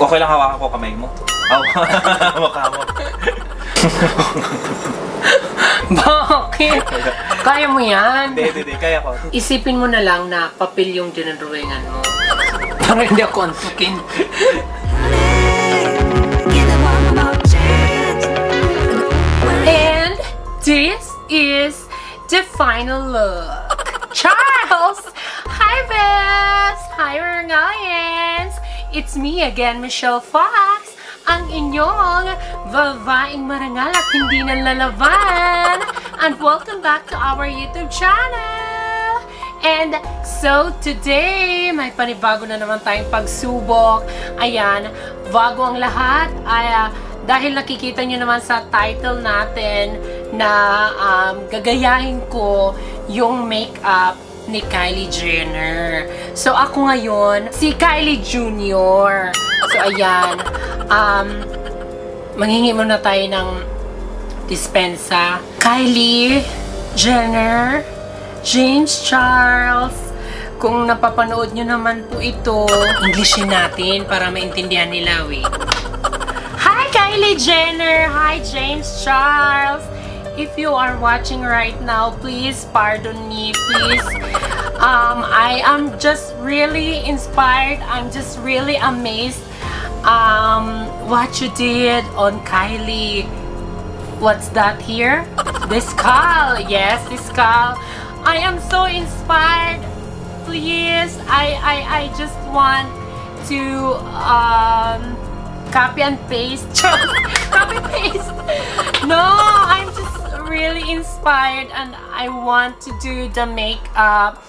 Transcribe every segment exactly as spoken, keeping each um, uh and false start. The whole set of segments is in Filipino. Okay lang hawakan ko kamay mo. Hawakan mo. Bakit? Kaya mo yan? Hindi, hindi, kaya ko. Isipin mo na lang na papel yung dinadrawingan mo. Para hindi ako antukin. And this is the final look. Charles! Hi, Bess! Hi, Rangayans! It's me again, Michelle Fox, ang inyong babaeng marangal at hindi nalalaban. And welcome back to our YouTube channel. And so today, may panibago na naman tayong pagsubok. Ayan, bago ang lahat. Ay, uh, dahil nakikita nyo naman sa title natin na um, gagayahin ko yung makeup ni Kylie Jenner. So ako ngayon, si Kylie Junior So ayan, um, manghingi muna tayo ng dispensa. Kylie Jenner, James Charles, kung napapanood nyo naman po ito, Englishin natin para maintindihan nila, we. Hi Kylie Jenner! Hi James Charles! If you are watching right now, please pardon me, please. Um, I am just really inspired. I'm just really amazed um, what you did on Kylie. What's that here? This skull. Yes, this skull. I am so inspired. Please, I, I, I just want to um, copy and paste. Copy paste. No, I'm just really inspired and I want to do the makeup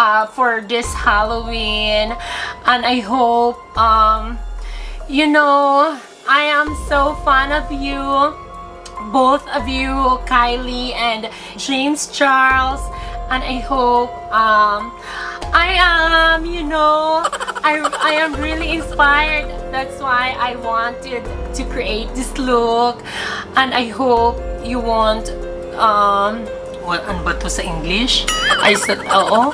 uh, for this Halloween, and I hope um, you know, I am so fan of you, both of you, Kylie and James Charles, and I hope um, I am, you know, I, I am really inspired. That's why I wanted to create this look, and I hope you want um what ano ba to sa English? I said oo.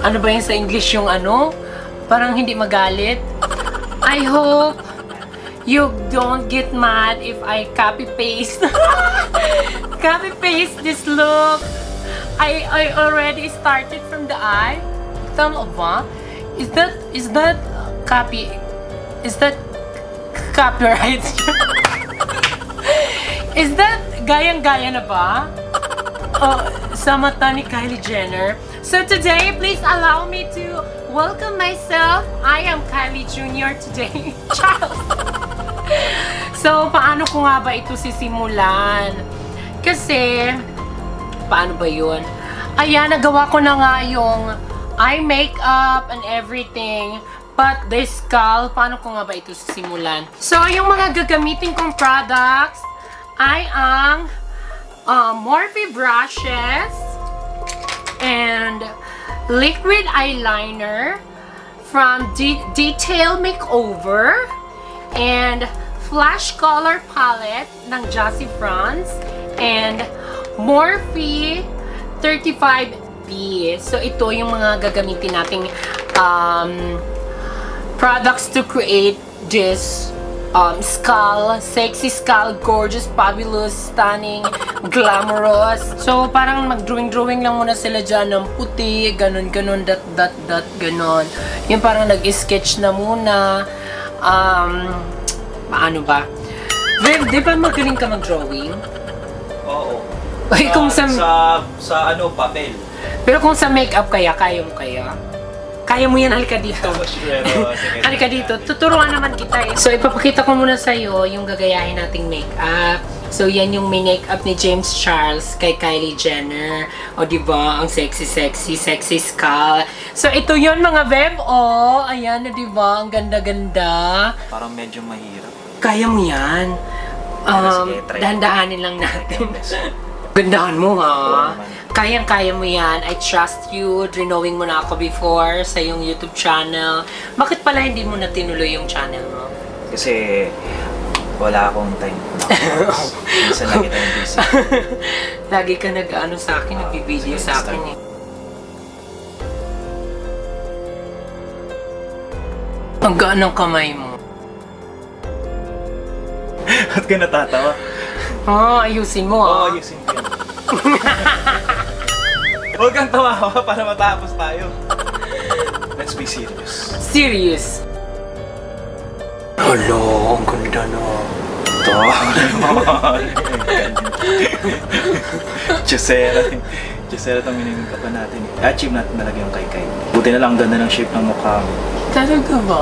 Ano ba yun sa English yung ano? Parang hindi magalit. I hope you don't get mad if I copy paste. Copy paste this look. I I already started from the eye. Tama ba? Is that is that copy? Is that copyright? Is that gayang-gaya na ba? Oh, sa mata ni Kylie Jenner. So today, please allow me to welcome myself. I am Kylie Junior today. Charles! So, paano ko nga ba ito sisimulan? Kasi, paano ba yun? Ayan, nagawa ko na nga yung eye makeup and everything. But this skull, paano ko nga ba ito sisimulan? So, yung mga gagamitin kong products, ay ang uh, Morphe brushes and liquid eyeliner from De Detail Makeover and flash color palette ng Josie France and Morphe thirty-five B. So ito yung mga gagamitin nating um, products to create this Um, skull, sexy skull, gorgeous, fabulous, stunning, glamorous. So, parang mag-drawing-drawing lang muna sila dyan ng puti, ganun, ganun, dot, dot, dot, ganun. Yung parang nag-sketch na muna. Um, paano ba? Viv, di ba magaling ka mag-drawing? Oo. Ay, kung sa, sa, sa ano, papel. Pero kung sa makeup kaya, kaya mo kaya? Kaya mo yan, halika dito. Halika dito, tuturuan naman kita eh. So, ipapakita ko muna sa'yo yung gagayahin nating makeup. So, yan yung makeup ni James Charles kay Kylie Jenner. O, diba? Ang sexy, sexy, sexy skull. So, ito yun mga beb. O, ayan na, diba? Ang ganda-ganda. Parang medyo mahirap. Kaya mo yan. Um, dahan-dahanin lang natin. Gandahan mo ha. Kayang-kaya mo yan. I trust you. Drinowing mo na ako before sa yung YouTube channel. Bakit pala hindi mo na tinuloy yung channel mo? Kasi wala akong time. Isa lagi tayong busy. Lagi ka nag-ano sa akin, nag-video sa akin eh. Ang gaano kamay mo. Ba't ka natatawa? Oo, oh, ayusin mo ah. Oo, oh, ayusin ko. Huwag kang tawawa para matapos tayo. Let's be serious. Serious? Hello, ang ganda na. Tawal. Josera. Josera, itong miniming ka pa natin. Achieve natin talaga yung kay-kay. Buti na lang ganda ng shape ng mukha mo. Talaga ba?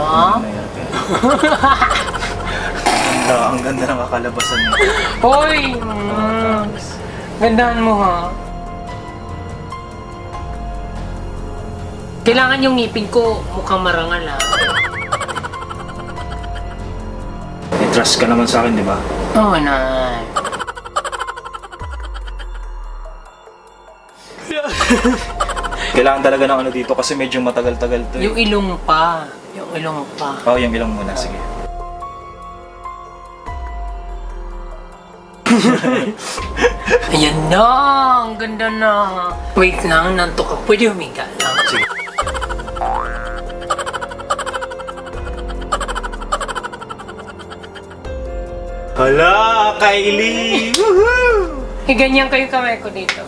Ang ganda ng kakalabasan niya. Hoy! Gandaan mo ha. Kailangan yung ngipin ko mukhang marangal ha. Trust ka naman sa akin, di ba? Oo, oh, na. Kailangan talaga ng ano dito kasi medyo matagal-tagal to. Yung ilong pa. Yung ilong pa. Oo, oh, yung ilong muna. Sige. Ayan na! Ang ganda na! Wait lang, nantok ka. Pwede huminga lang. Sige. Hala, Kylie! Woohoo! Eh, ganyan kayo kamay ko dito.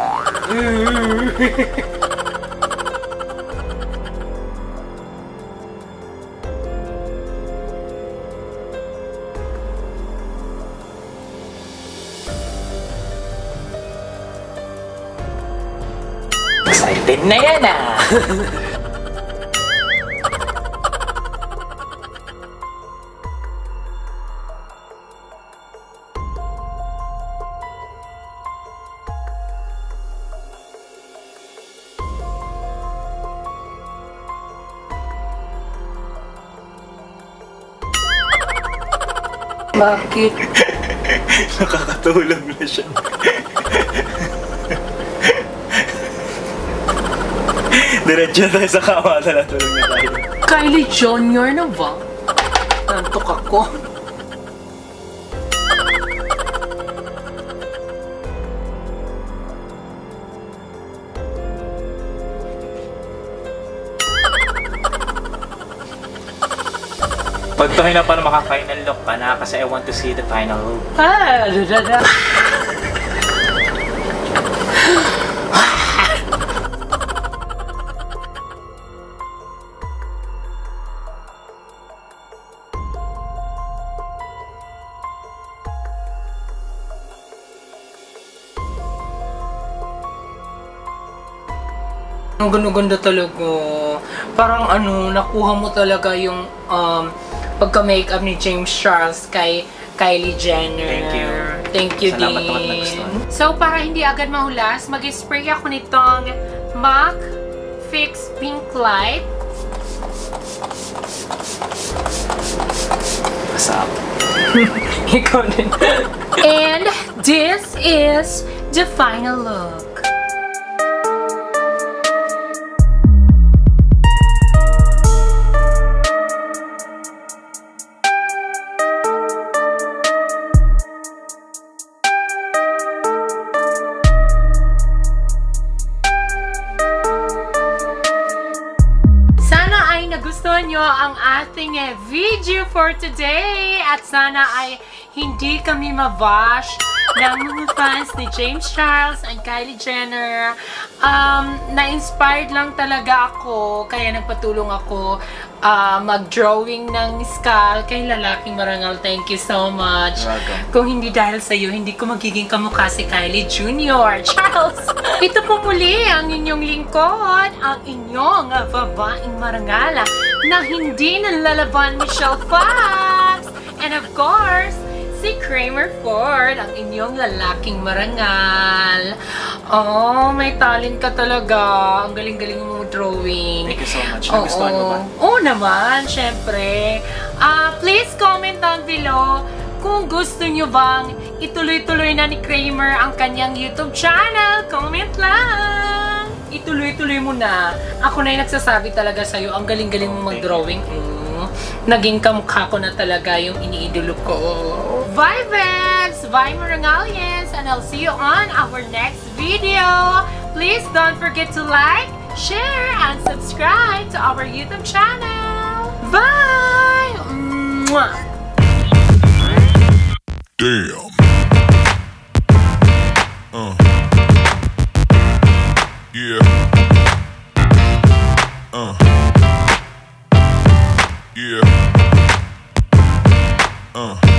Excited na yan ah! Bakit? Nakakatulog na siya. Diretso na tayo sa kama. Nalatulog na tayo. Kylie Junior na ba? Nantok ako. Pagtuhin na para maka-final look pa na kasi I want to see the final look. Ah, da da da. Ang ganda-ganda talaga. Parang ano, nakuha mo talaga yung um, pagka-makeup ni James Charles kay Kylie Jenner. Thank you. Thank you din. Salamat naman na gusto. So, para hindi agad mahulas, mag-spray ako nitong Mac Fix Pink Light. What's up? Ikaw din. And this is the final look. Nagustuhan nyo ang ating video for today at sana ay hindi kami mabash ng mga fans ni James Charles and Kylie Jenner. Um, na-inspired lang talaga ako kaya nagpatulong ako uh, mag-drawing ng skull kay lalaking marangal. Thank you so much. Kung hindi dahil sa'yo, hindi ko magiging kamukha si Kylie Junior Charles! Ito po muli ang inyong lingkod, ang inyong babaeng marangala na hindi nalalaban, Michelle Fox! And of course, si Kramer Ford, ang inyong lalaking marangal. Oh, may talent ka talaga. Ang galing-galing mo drawing. Thank you so much. Oh, nagustuhan mo ba? Oo naman, syempre. Uh, please comment down below kung gusto nyo bang ituloy-tuloy na ni Kramer ang kanyang YouTube channel. Comment lang! Ituloy-tuloy mo na. Ako na yung nagsasabi talaga sa'yo. Ang galing-galing mo mag-drawing. Mm. Naging kamukha ko na talaga yung iniidolo ko. Bye, Vebs! Bye, Marangalians! And I'll see you on our next video! Please don't forget to like, share, and subscribe to our YouTube channel! Bye! Mwah! Damn. Uh. Yeah. Uh. Yeah. Uh.